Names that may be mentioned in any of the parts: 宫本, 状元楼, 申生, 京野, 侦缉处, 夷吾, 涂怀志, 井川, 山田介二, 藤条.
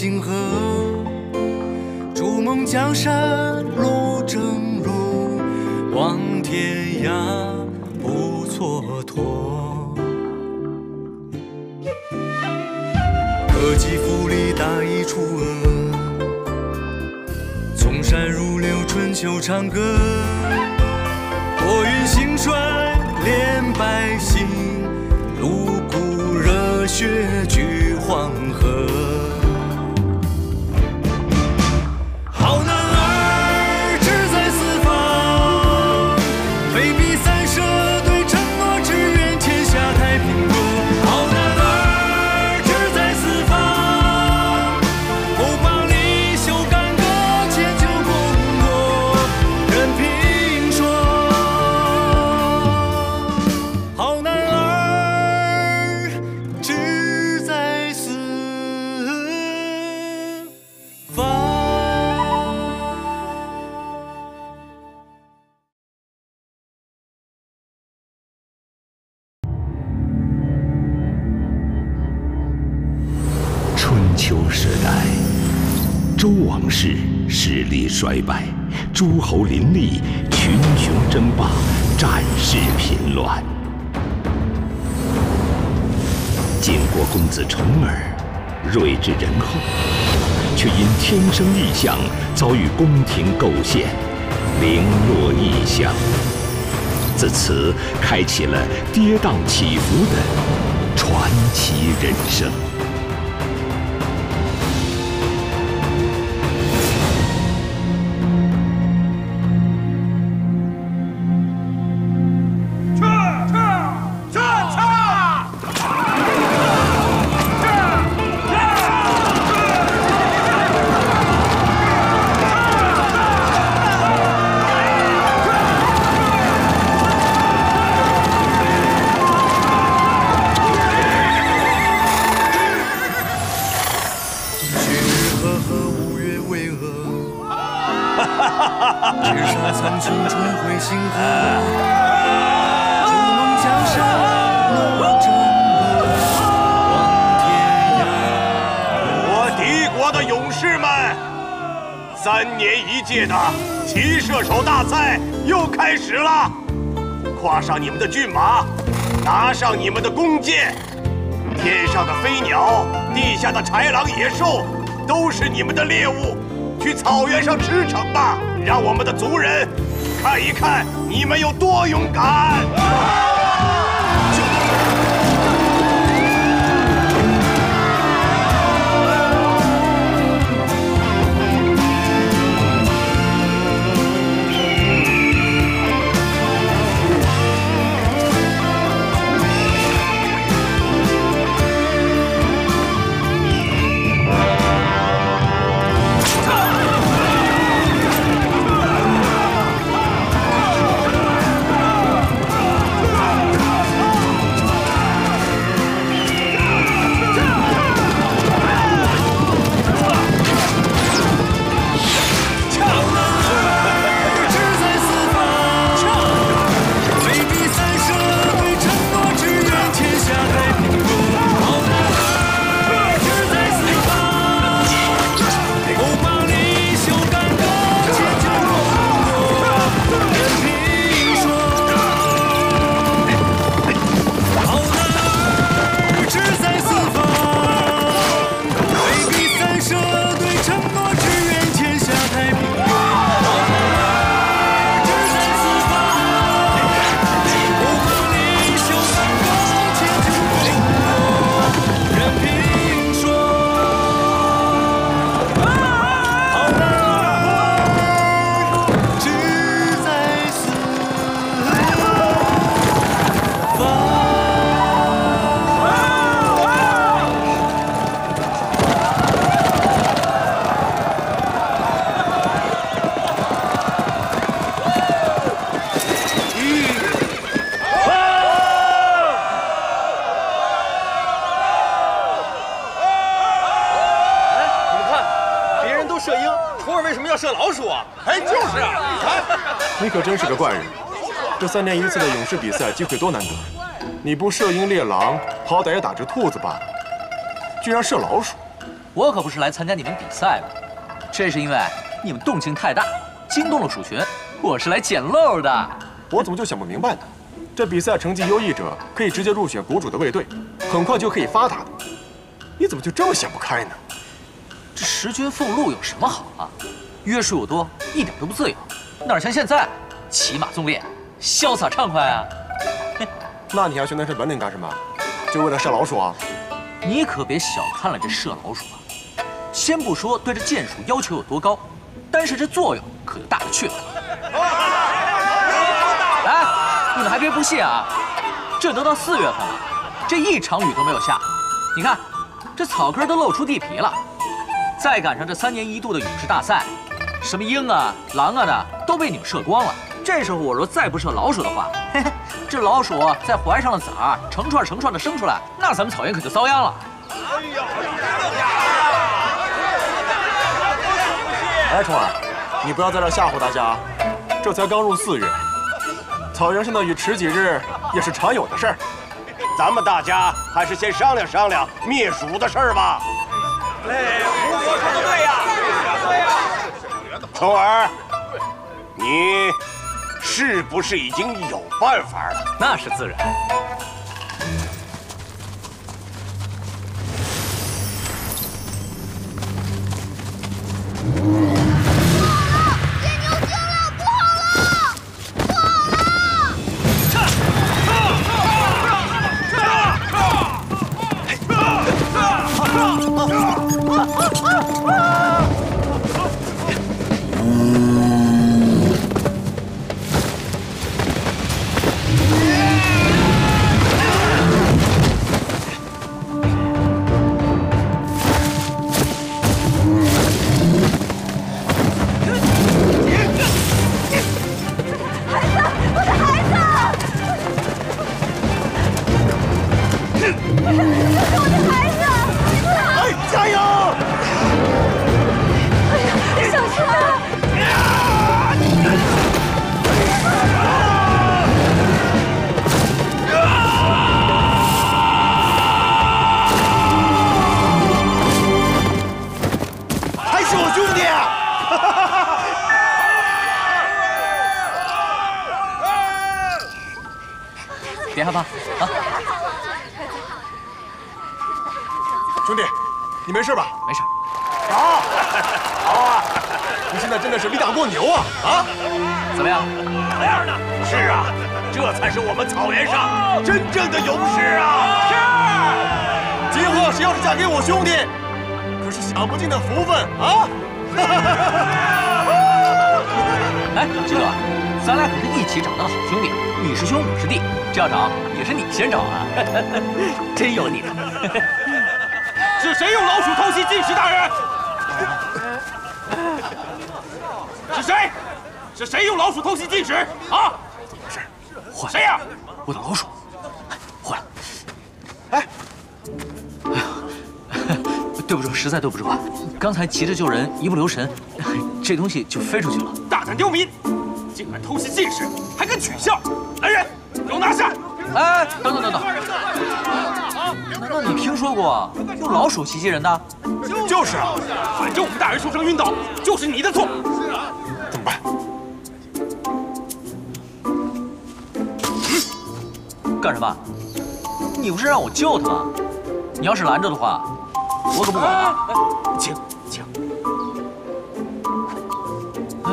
星河，筑梦江山路正如，望天涯不蹉跎。可及府里打一出鹅，从山如柳春秋长歌。我愿兴衰恋百姓，泸沽热血聚黄河。 衰败，诸侯林立，群雄争霸，战事频乱。晋国公子重耳，睿智仁厚，却因天生异象，遭遇宫廷构陷，零落异乡。自此，开启了跌宕起伏的传奇人生。 你们的骏马，拿上你们的弓箭，天上的飞鸟，地下的豺狼野兽，都是你们的猎物。去草原上驰骋吧，让我们的族人看一看你们有多勇敢。三年一次的勇士比赛机会多难得，你不射鹰猎狼，好歹也打只兔子罢了，居然射老鼠，我可不是来参加你们比赛的，这是因为你们动静太大，惊动了鼠群。我是来捡漏的。我怎么就想不明白呢？这比赛成绩优异者可以直接入选国主的卫队，很快就可以发达的。你怎么就这么想不开呢？这食君俸禄有什么好啊？约束又多，一点都不自由，哪像现在骑马纵猎，潇洒畅快啊！那你还学那身本领干什么？就为了射老鼠啊？ 你可别小看了这射老鼠啊！先不说对这箭术要求有多高，单是这作用可就大了去了。来，你们还别不信啊！这都到4月份了，这一场雨都没有下。你看，这草根都露出地皮了。再赶上这3年一度的勇士大赛，什么鹰啊、狼啊的都被你们射光了。这时候我若再不射老鼠的话，嘿嘿。 这老鼠再怀上了崽儿，成串成串的生出来，那咱们草原可就遭殃了。哎，虫儿，你不要在这吓唬大家，这才刚入4月，草原上的雨迟几日也是常有的事儿。咱们大家还是先商量商量灭鼠的事儿吧。哎，胡说说的对呀，对呀。虫儿，你。 是不是已经有办法了？那是自然。野牛精了，不好了，不好了！ 别害怕啊，兄弟，你没事吧？没事。好，好啊！你现在真的是力大过牛啊！啊，怎么样？咋样呢？是啊，这才是我们草原上真正的勇士啊！是。今后谁要是嫁给我兄弟，可是享不尽的福分啊！哎，这个。 咱俩可是一起长大的好兄弟，你是兄，我是弟，这要找也是你先找啊，真有你的！是谁用老鼠偷袭进士大人？是谁？是谁用老鼠偷袭进士？啊？怎么回事？坏谁呀？我的老鼠，坏了！哎，哎呀，对不住，实在对不住啊！刚才急着救人，一不留神，这东西就飞出去了。大胆刁民！ 竟敢偷袭进士，还敢取笑！来人，给我拿下！哎，等等等等，难道你听说过用老鼠袭击人的？就是，反正我们大人受伤晕倒，就是你的错。怎么办？干什么？你不是让我救他吗？你要是拦着的话，我可不管啊！请，请。哎。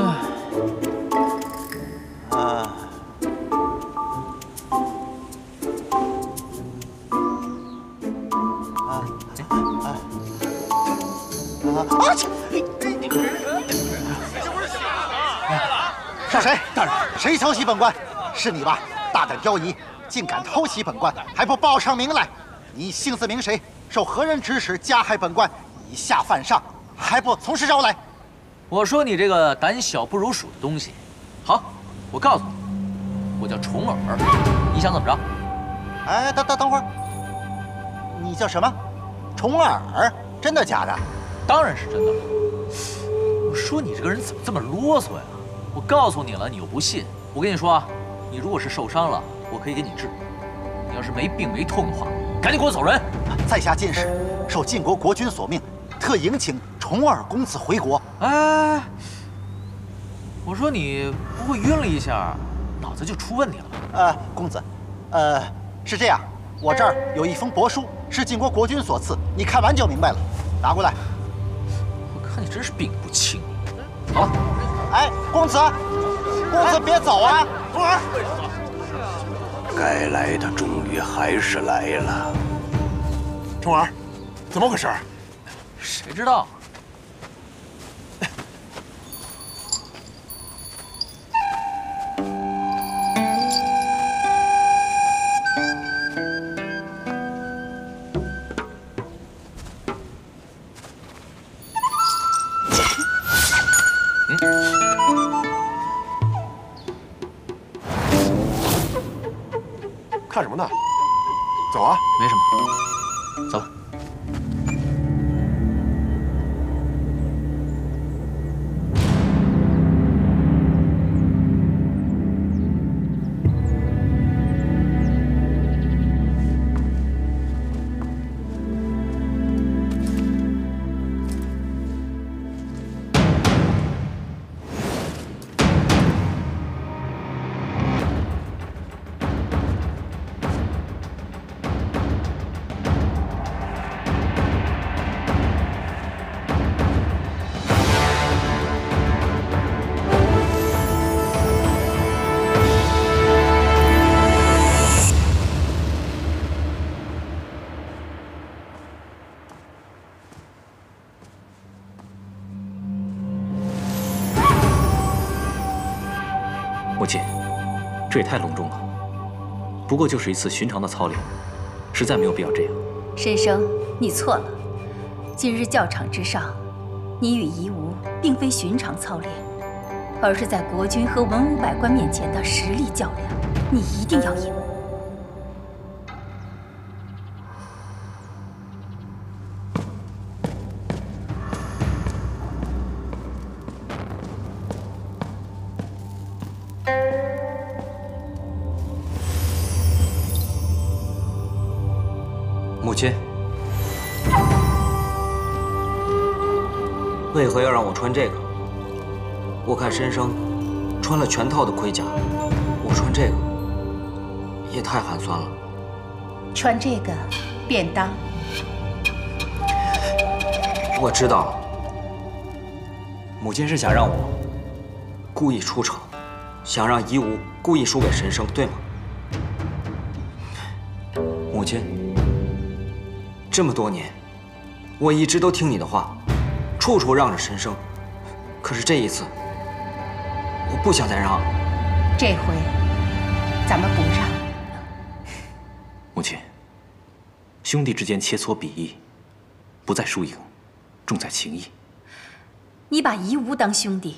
是谁？大人，谁偷袭本官？是你吧？大胆刁尼，竟敢偷袭本官，还不报上名来！你姓字名谁？受何人指使加害本官？以下犯上，还不从实招来！我说你这个胆小不如鼠的东西！好，我告诉你，我叫重耳，你想怎么着？哎，等会儿，你叫什么？重耳？真的假的？ 当然是真的了。我说你这个人怎么这么啰嗦呀？我告诉你了，你又不信。我跟你说啊，你如果是受伤了，我可以给你治；你要是没病没痛的话，赶紧给我走人。在下进士，受晋国国君所命，特迎请重耳公子回国。哎，我说你不会晕了一下，脑子就出问题了吧？公子，是这样，我这儿有一封帛书，是晋国国君所赐，你看完就明白了。拿过来。我看你真是病不轻。好了，哎，公子，公子别走啊！风儿，该来的终于还是来了。重耳，怎么回事？ 谁知道？看什么呢？走啊！没什么，走。 母亲，这也太隆重了。不过就是一次寻常的操练，实在没有必要这样。申生，你错了。今日教场之上，你与夷吾并非寻常操练，而是在国君和文武百官面前的实力较量。你一定要赢。母亲，为何要让我穿这个？我看申生穿了全套的盔甲，我穿这个也太寒酸了。穿这个便当。我知道了，母亲是想让我故意出丑，想让夷吾故意输给申生，对吗？母亲。 这么多年，我一直都听你的话，处处让着申生。可是这一次，我不想再让。这回，咱们不让。母亲，兄弟之间切磋比翼，不在输赢，重在情谊。你把夷吾当兄弟，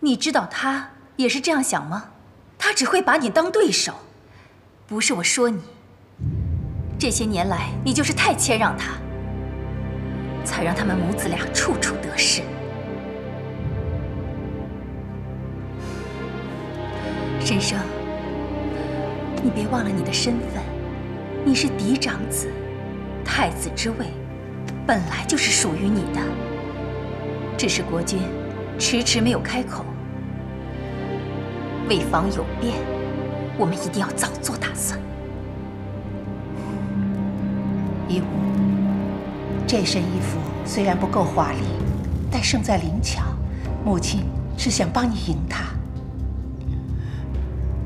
你知道他也是这样想吗？他只会把你当对手。不是我说你。 这些年来，你就是太谦让他，才让他们母子俩处处得势。申生，你别忘了你的身份，你是嫡长子，太子之位本来就是属于你的。只是国君迟迟没有开口，为防有变，我们一定要早做打算。 夷吾，这身衣服虽然不够华丽，但胜在灵巧。母亲是想帮你赢他。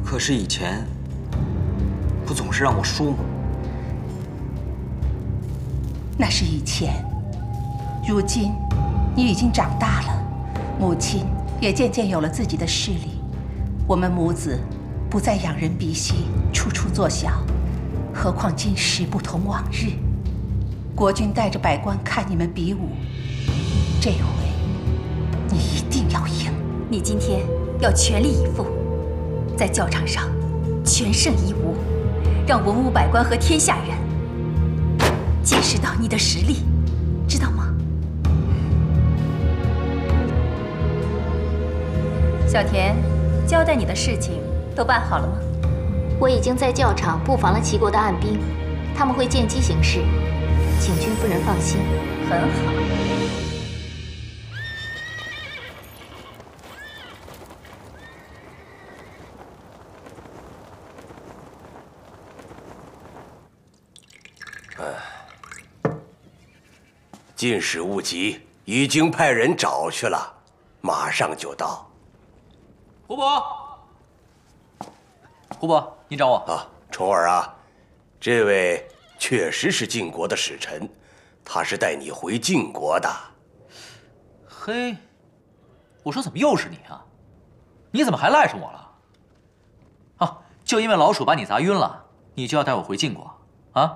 可是以前不总是让我输吗？那是以前，如今你已经长大了，母亲也渐渐有了自己的势力。我们母子不再仰人鼻息，处处做小。何况今时不同往日。 国君带着百官看你们比武，这回你一定要赢！你今天要全力以赴，在教场上全胜夷吾，让文武百官和天下人见识到你的实力，知道吗？小田，交代你的事情都办好了吗？我已经在教场布防了齐国的暗兵，他们会见机行事。请君夫人放心。很好。进使务急，已经派人找去了，马上就到。胡伯，胡伯，你找我啊，重儿啊，这位。 确实是晋国的使臣，他是带你回晋国的。嘿，我说怎么又是你啊？你怎么还赖上我了？啊，就因为老鼠把你砸晕了，你就要带我回晋国啊？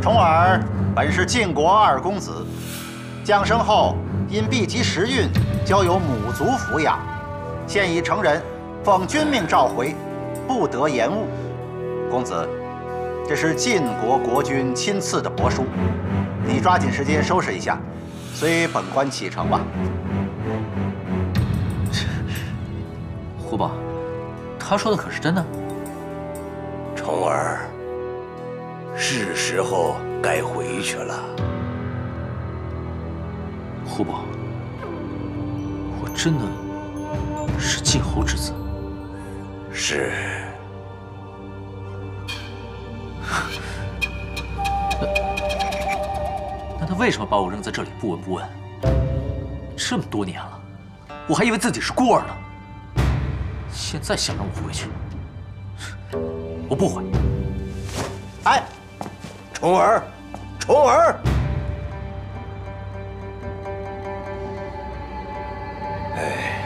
重耳。 本是晋国二公子，降生后因避及时运，交由母族抚养，现已成人，奉君命召回，不得延误。公子，这是晋国国君亲赐的帛书，你抓紧时间收拾一下，随本官启程吧。胡宝，他说的可是真的？重儿，是时候。 该回去了，胡伯，我真的是晋侯之子。是。那他为什么把我扔在这里不闻不问？这么多年了，我还以为自己是孤儿呢。现在想让我回去，我不回。哎。 重儿，重儿！哎，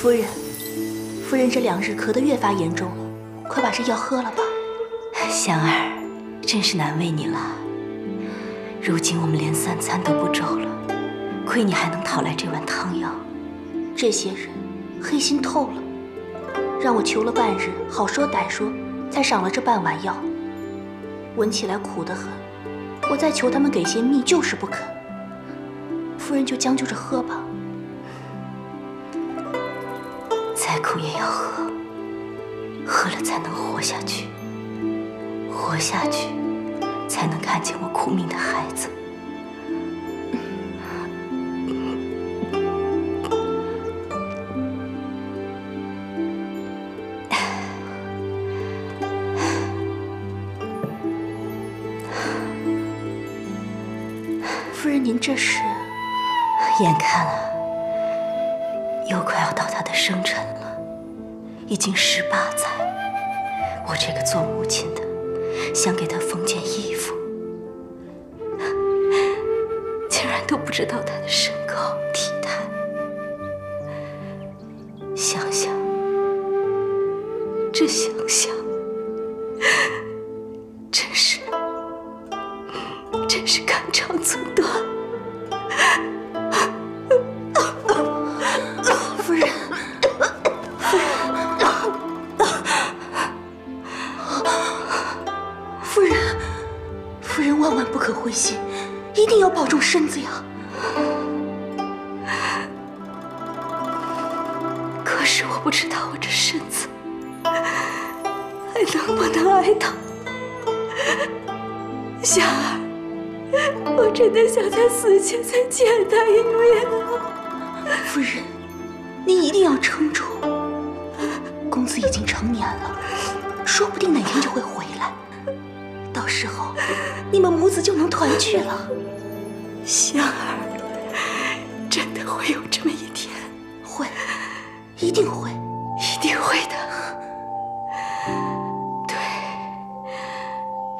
夫人，夫人这2日咳得越发严重了，快把这药喝了吧。香儿，真是难为你了。如今我们连3餐都不周了，亏你还能讨来这碗汤药。这些人黑心透了，让我求了半日，好说歹说才赏了这半碗药，闻起来苦得很。我再求他们给些蜜，就是不肯。夫人就将就着喝吧。 再苦也要喝，喝了才能活下去，活下去才能看见我苦命的孩子。夫人，您这是？眼看啊，又快要到他的生辰了。 已经18载，我这个做母亲的想给他缝件衣服，竟然都不知道他的身高体态。想想，这想想，真是肝肠寸断。夫人。 夫人万万不可灰心，一定要保重身子呀！可是我不知道我这身子还能不能挨到。香儿，我真的想在死前再见他一面啊！夫人，您一定要撑住。公子已经成年了，说不定哪天就会回来。 到时候，你们母子就能团聚了。香儿，真的会有这么一天，会，一定会，一定会的。对，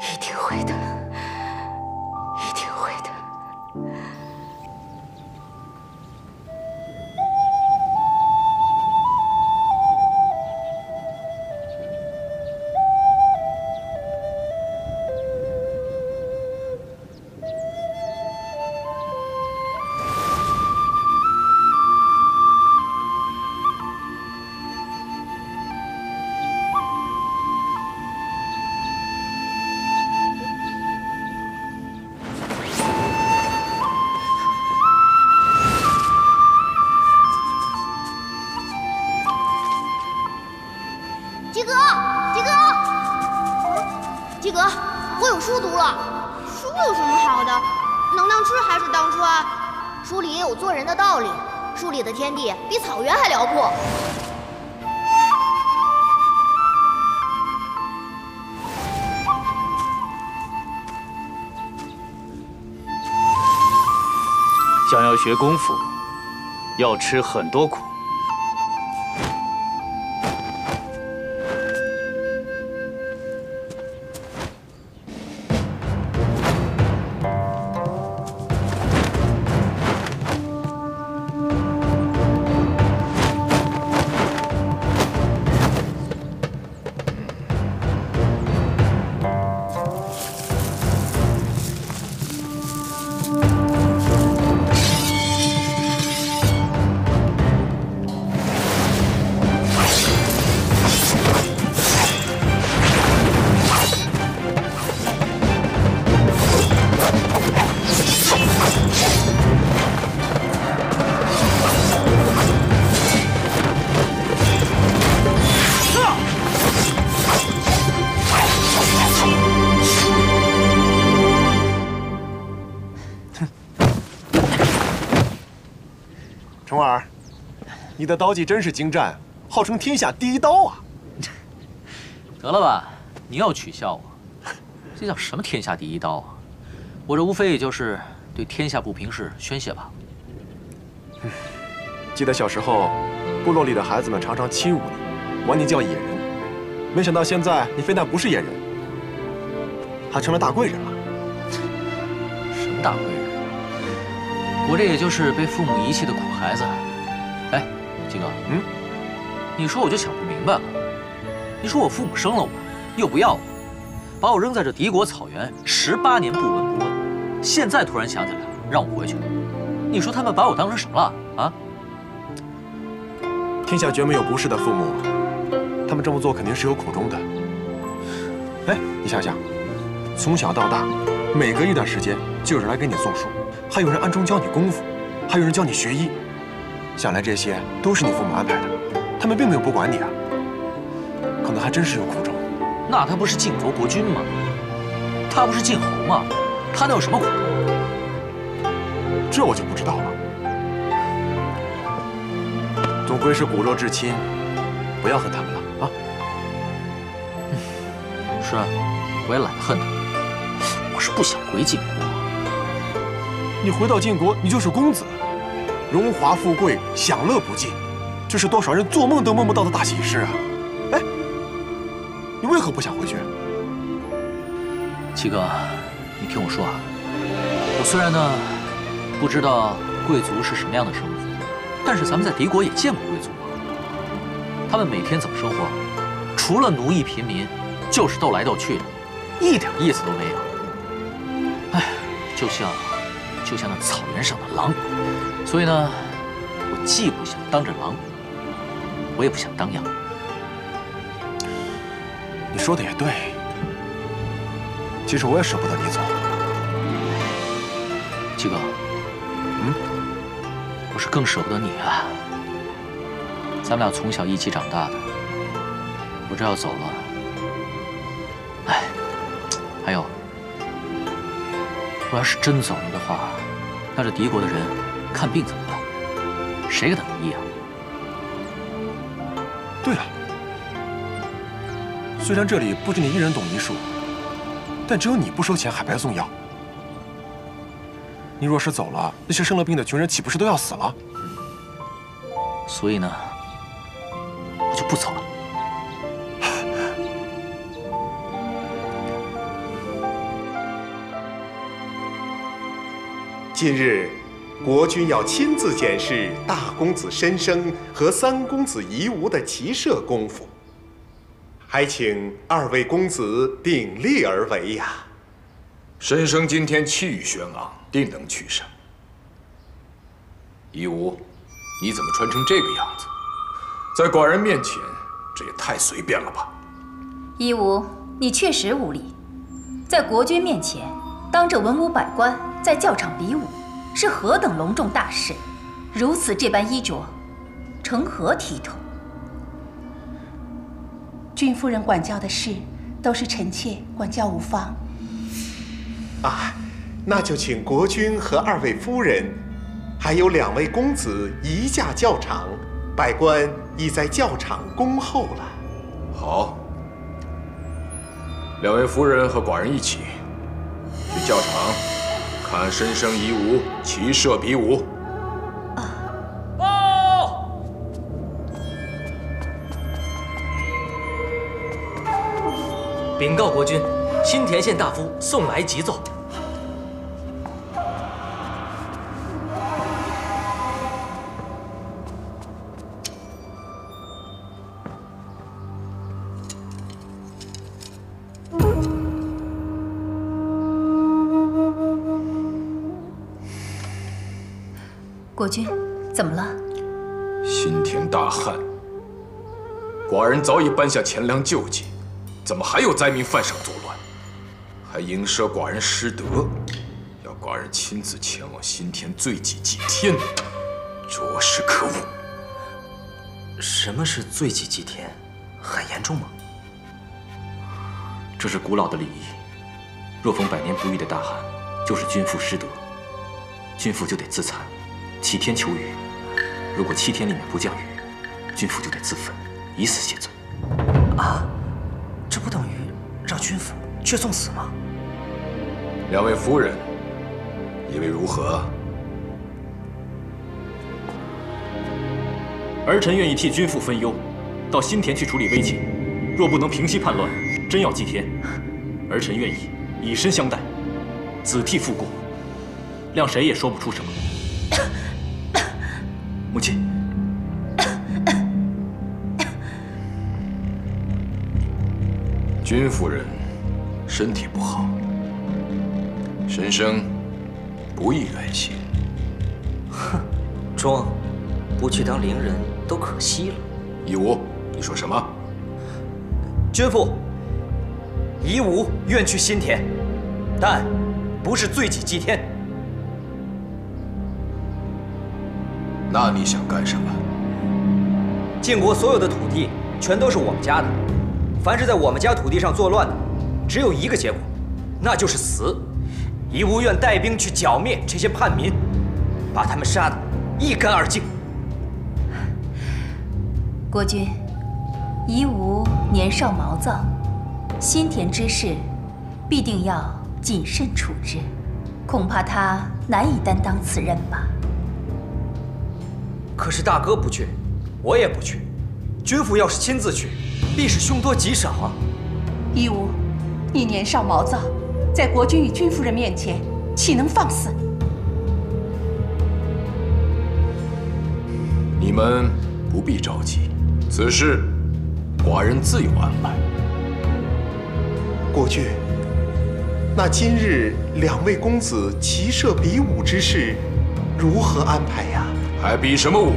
一定会的，一定会的。啊，书有什么好的？能当吃还是当穿？书里也有做人的道理，书里的天地比草原还辽阔。 想要学功夫，要吃很多苦。你的刀技真是精湛，号称天下第一刀啊！得了吧，你要取笑我，这叫什么天下第一刀啊？我这无非也就是对天下不平事宣泄吧。记得小时候，部落里的孩子们常常欺侮你，管你叫野人，没想到现在你非但不是野人，还成了大贵人了。什么大贵人？我这也就是被父母遗弃的苦孩子。 金哥，你说我就想不明白了。你说我父母生了我，又不要我，把我扔在这敌国草原18年不闻不问，现在突然想起来让我回去，你说他们把我当成什么了啊？天下绝没有不是的父母，他们这么做肯定是有苦衷的。哎，你想想，从小到大，每隔一段时间就有人来给你送书，还有人暗中教你功夫，还有人教你学医。 想来这些都是你父母安排的，他们并没有不管你啊，可能还真是有苦衷。那他不是晋国国君吗？他不是晋侯吗？他能有什么苦衷？这我就不知道了。总归是骨肉至亲，不要恨他们了啊！是啊，我也懒得恨他们。我是不想回晋国。你回到晋国，你就是公子。 荣华富贵，享乐不尽，这是多少人做梦都梦不到的大喜事啊！哎，你为何不想回去？七哥，你听我说啊，我虽然呢不知道贵族是什么样的生活，但是咱们在敌国也见过贵族啊。他们每天怎么生活？除了奴役贫民，就是斗来斗去的，一点意思都没有。哎，就像那草原上的狼。 所以呢，我既不想当着狼，我也不想当羊。你说的也对，其实我也舍不得你走。七哥，我是更舍不得你啊。咱们俩从小一起长大的，我这要走了，哎，还有，我要是真走了的话，那这敌国的人。 看病怎么办？谁给他名医啊？对了，虽然这里不止你一人懂医术，但只有你不收钱，还白送药。你若是走了，那些生了病的穷人岂不是都要死了？所以呢，我就不走了。近日。 国君要亲自检视大公子申生和三公子夷吾的骑射功夫，还请二位公子鼎力而为呀！申生今天气宇轩昂，定能取胜。夷吾，你怎么穿成这个样子？在寡人面前，这也太随便了吧！夷吾，你确实无礼，在国君面前，当着文武百官，在教场比武。 是何等隆重大事，如此这般衣着，成何体统？君夫人管教的事，都是臣妾管教无方。啊，那就请国君和2位夫人，还有2位公子移驾教场，百官已在教场恭候了。好，2位夫人和寡人一起去教场，看申生夷吾，齐射比武。 禀告国君，新田县大夫送来急奏。国君，怎么了？新田大旱，寡人早已颁下钱粮救济。 怎么还有灾民犯上作乱，还迎奢寡人失德，要寡人亲自前往新田罪己祭天，着实可恶。什么是罪己祭天？很严重吗？这是古老的礼仪，若逢百年不遇的大旱，就是君父失德，君父就得自残，祈天求雨。如果7天里面不降雨，君父就得自焚，以死谢罪。啊！ 这不等于让君父去送死吗？2位夫人，意为如何？儿臣愿意替君父分忧，到新田去处理危情。若不能平息叛乱，真要祭天，儿臣愿意以身相待，子替父过，谅谁也说不出什么。母亲。 君夫人身体不好，申生不宜远行。哼，装，不去当伶人都可惜了。夷吾，你说什么？君父，夷吾愿去新田，但不是罪己祭天。那你想干什么？晋国所有的土地全都是我们家的。 凡是在我们家土地上作乱的，只有一个结果，那就是死。夷吾愿带兵去剿灭这些叛民，把他们杀得一干二净。国君，夷吾年少毛躁，新田之事必定要谨慎处置，恐怕他难以担当此任吧。可是大哥不去，我也不去，君父要是亲自去。 必是凶多吉少啊！夷吾，你年少毛躁，在国君与君夫人面前，岂能放肆？你们不必着急，此事寡人自有安排。国君，那今日2位公子齐射比武之事，如何安排呀？还比什么武？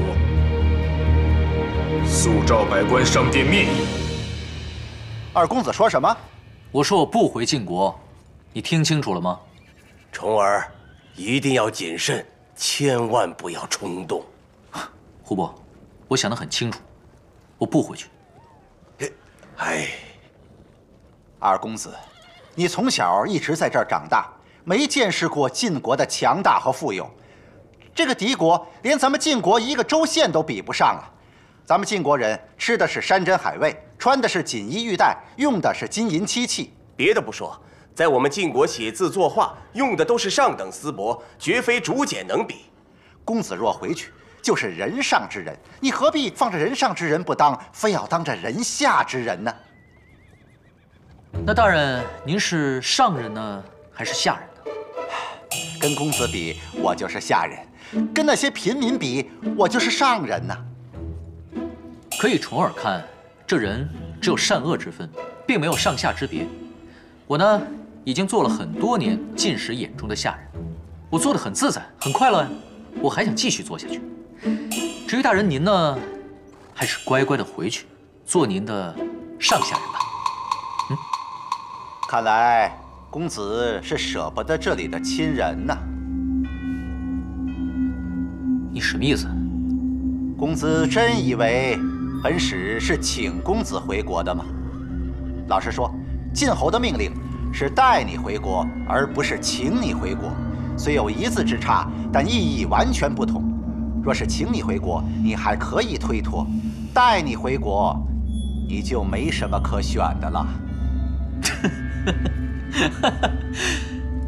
速召百官上殿面议。 二公子说什么？我说我不回晋国，你听清楚了吗？重儿，一定要谨慎，千万不要冲动。胡伯，我想得很清楚，我不回去。哎，二公子，你从小一直在这儿长大，没见识过晋国的强大和富有。这个敌国连咱们晋国一个州县都比不上啊！咱们晋国人吃的是山珍海味。 穿的是锦衣玉带，用的是金银漆器。别的不说，在我们晋国写字作画用的都是上等丝帛，绝非竹简能比。公子若回去，就是人上之人，你何必放着人上之人不当，非要当着人下之人呢？那大人，您是上人呢，还是下人呢？跟公子比，我就是下人；跟那些平民比，我就是上人呢。可以重耳看。 这人只有善恶之分，并没有上下之别。我呢，已经做了很多年晋史眼中的下人，我做得很自在，很快乐呀。我还想继续做下去。至于大人您呢，还是乖乖的回去，做您的上下人吧。嗯，看来公子是舍不得这里的亲人呐。你什么意思？公子真以为？ 本使是请公子回国的吗？老实说，晋侯的命令是带你回国，而不是请你回国。虽有一字之差，但意义完全不同。若是请你回国，你还可以推脱；带你回国，你就没什么可选的了。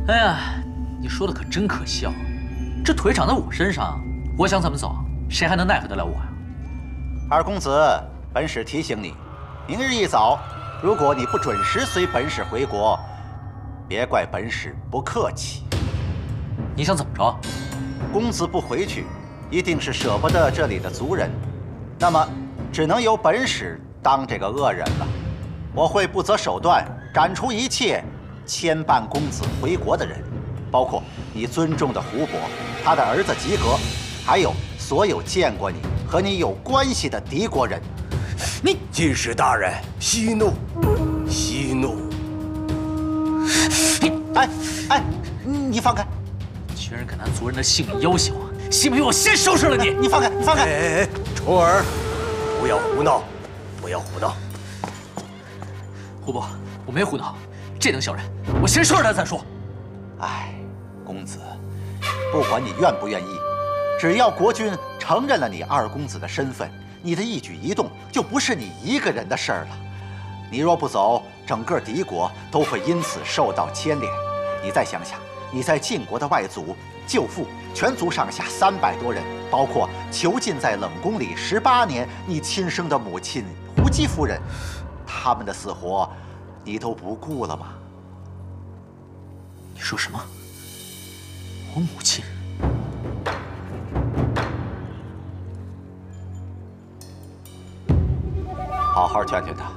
哎呀，你说的可真可笑！这腿长在我身上，我想怎么走，谁还能奈何得了我呀？二公子，本使提醒你，明日一早。 如果你不准时随本使回国，别怪本使不客气。你想怎么着？公子不回去，一定是舍不得这里的族人，那么只能由本使当这个恶人了。我会不择手段斩除一切牵绊公子回国的人，包括你尊重的胡伯、他的儿子吉格，还有所有见过你和你有关系的敌国人。 你进士大人，息怒，息怒！哎，你放开！居然敢拿族人的性命要挟我，信不信我先收拾了你！你放开，你放开！哎，重儿，不要胡闹，不要胡闹！胡伯，我没胡闹，这等小人，我先收拾他再说。哎，公子，不管你愿不愿意，只要国君承认了你二公子的身份。 你的一举一动就不是你一个人的事儿了。你若不走，整个敌国都会因此受到牵连。你再想想，你在晋国的外祖、舅父，全族上下300多人，包括囚禁在冷宫里18年你亲生的母亲胡姬夫人，他们的死活，你都不顾了吗？你说什么？我母亲？ 好好劝劝他。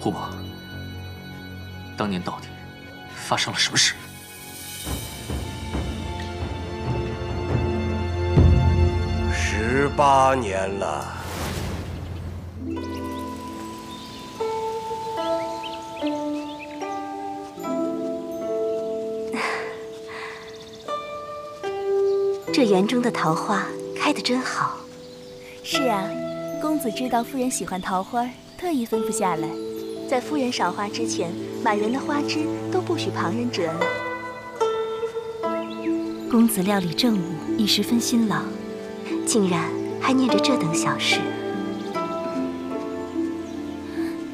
胡伯，当年到底发生了什么事？18年了，这园中的桃花开得真好。是啊，公子知道夫人喜欢桃花，特意吩咐下来。在夫人赏花之前，满园的花枝都不许旁人折了。公子料理政务已十分辛劳，竟然还念着这等小事。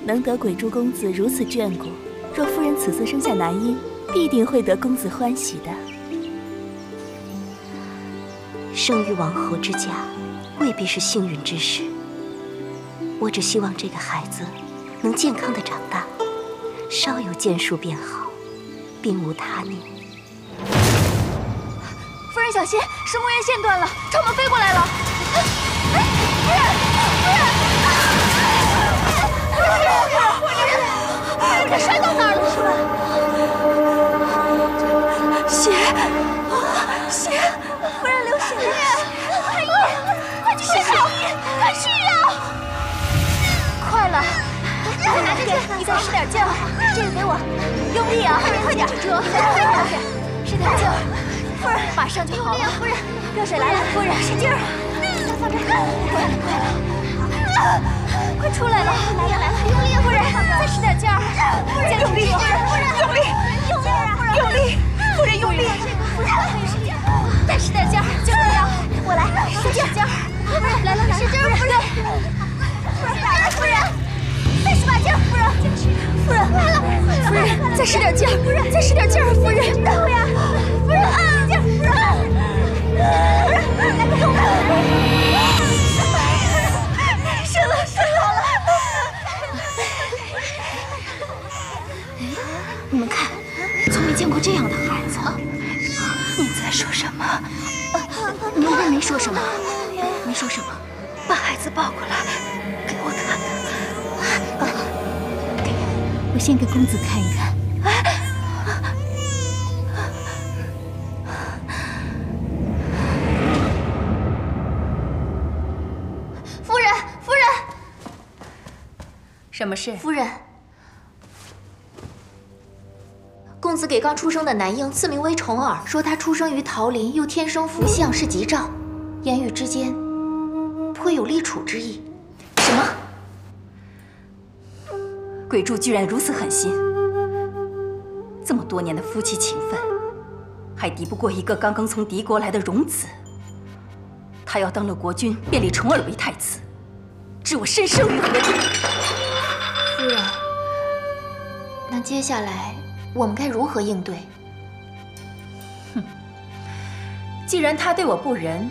能得鬼珠公子如此眷顾，若夫人此次生下男婴，必定会得公子欢喜的。 生于王侯之家，未必是幸运之事。我只希望这个孩子能健康的长大，稍有建树便好，并无他念。夫人小心，石墨元线断了，朝我们飞过来了！哎，夫人，夫人，这摔到哪儿了？是吧？血。 夫人流血了，太医，快去看太医，快去呀！快了，快拿这个，你再使点劲儿，这个给我，用力啊，快点，止住，快点，使点劲儿，夫人，马上就好了，夫人，热水来了，夫人，使劲儿，放这，快了，快出来了，来了，用力，夫人，再使点劲儿，夫人，用力，用力，夫人用力，夫人。 再使点劲儿，就这样，我来，使劲儿，来，使劲儿，夫人，再使把劲儿，夫人，来了，夫人，再使点劲儿，夫人，再使点劲儿，夫人，夫人，使劲儿，夫人，来给我，射了，你们看，从没见过这样的孩子。 你在说什么？奴婢没说什么，没说什么。把孩子抱过来，给我看看。我先给公子看一看。夫人，夫人，什么事？夫人，公子给刚出生的男婴赐名为重耳，说他出生于桃林，又天生福相，是吉兆，言语之间颇有立储之意。鬼柱居然如此狠心，这么多年的夫妻情分，还敌不过一个刚刚从敌国来的荣子。他要当了国君，便立重耳为太子，置我深深无德。夫人，那接下来我们该如何应对？哼，既然他对我不仁，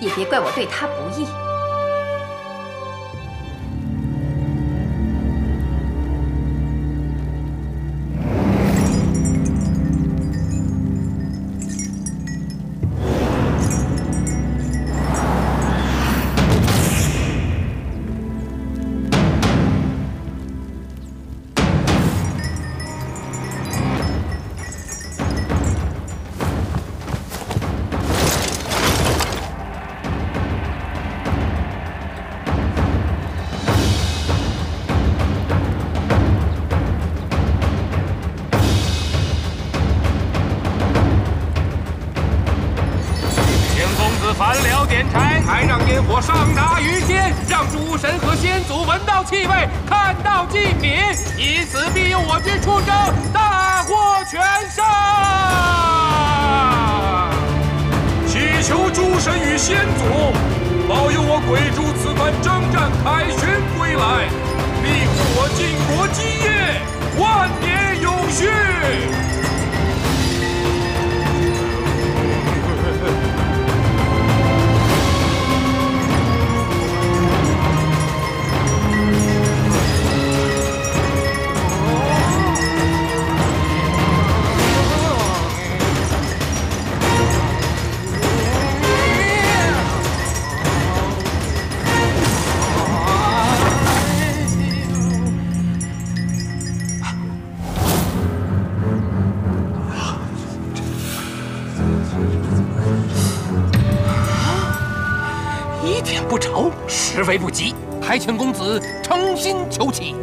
也别怪我对他不义。 实非不及，还请公子诚心求乞。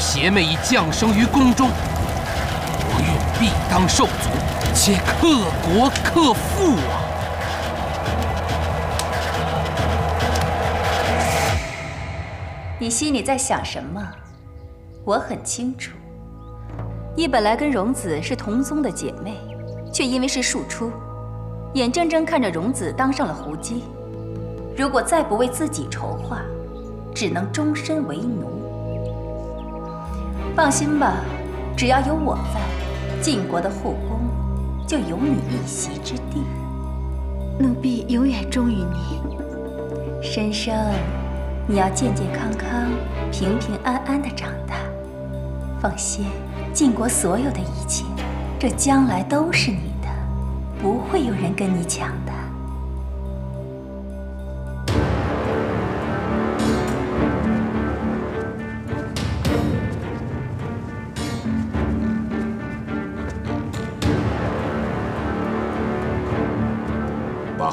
邪魅已降生于宫中，国运必当受阻，且克国克父啊！ 你心里在想什么？我很清楚。你本来跟荣子是同宗的姐妹，却因为是庶出，眼睁睁看着荣子当上了胡姬。如果再不为自己筹划，只能终身为奴。 放心吧，只要有我在，晋国的后宫就有你一席之地。奴婢永远忠于你，申生，你要健健康康、平平安安的长大。放心，晋国所有的一切，这将来都是你的，不会有人跟你抢的。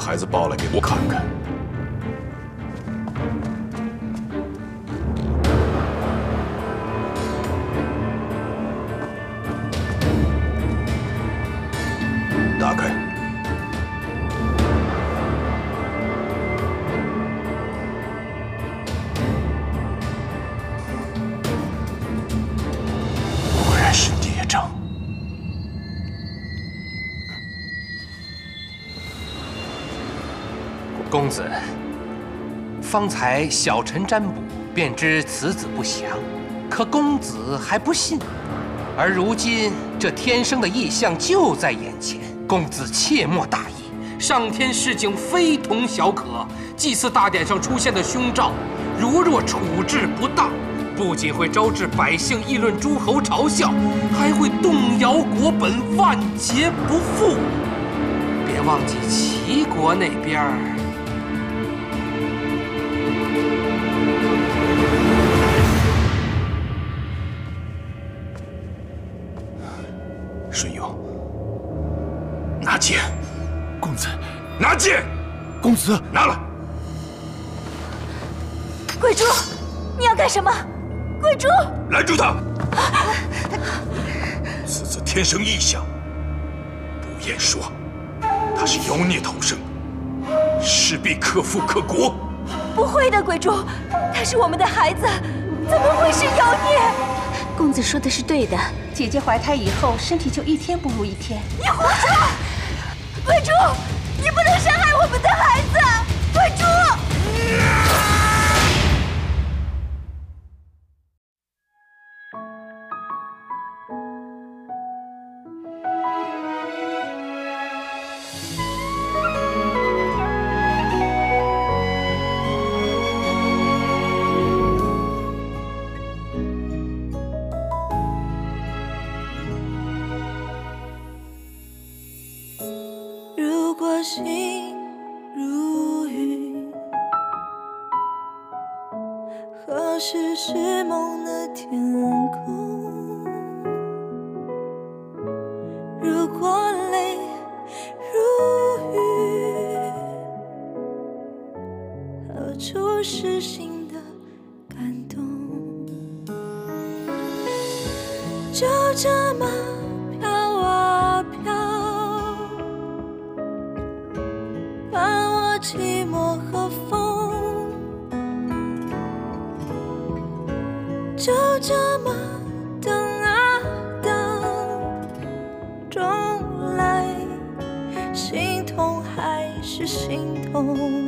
孩子抱来给我看看。打开。子，方才小臣占卜便知此子不祥，可公子还不信，而如今这天生的异象就在眼前，公子切莫大意。 上天示警非同小可，祭祀大典上出现的凶兆，如若处置不当，不仅会招致百姓议论、诸侯嘲笑，还会动摇国本，万劫不复。别忘记齐国那边儿。 拿剑，公子拿了。鬼珠，你要干什么？鬼珠，拦住他！此子天生异象，不言说，他是妖孽投生，势必克父克国。不会的，鬼珠，他是我们的孩子，怎么会是妖孽？公子说的是对的，姐姐怀胎以后，身体就一天不如一天。你胡说！鬼珠。 你不能伤害我们的孩子，鬼珠！心如雨，何时是梦的天空？如果泪如雨，何处是心的感动？就这么。 寂寞和风，就这么等啊等，终来心痛还是心痛。